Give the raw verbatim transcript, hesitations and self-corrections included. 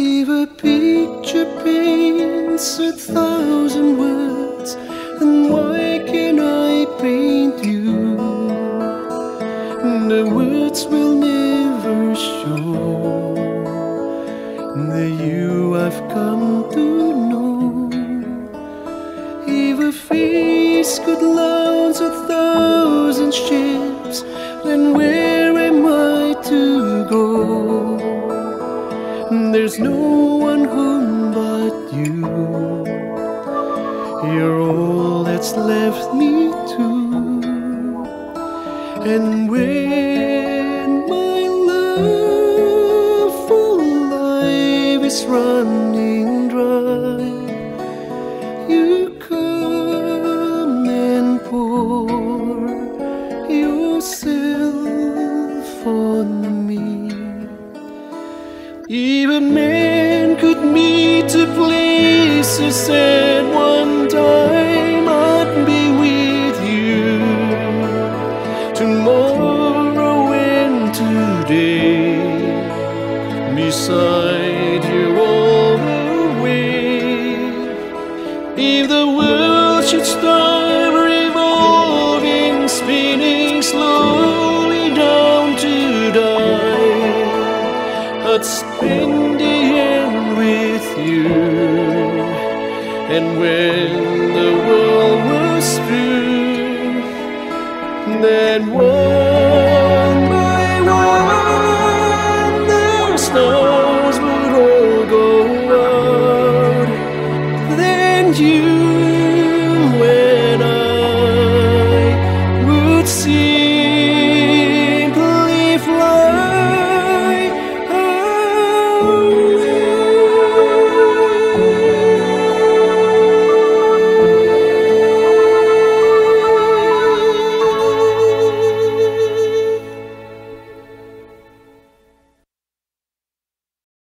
If a picture paints a thousand words, then why can I paint you? The words will never show the you I've come to know. If a face could launch a thousand ships, then where am I to go? There's no one home but you. You're all that's left me to. And when my love for life is running dry, you come and pour yourself on me. Even men could meet to places at one time. I'd be with you tomorrow and today, beside you all the way. If the world should start revolving, spinning slowly down to die, I'd spend the end with you. And when the world was through, then one by one the stars would all go out. Then you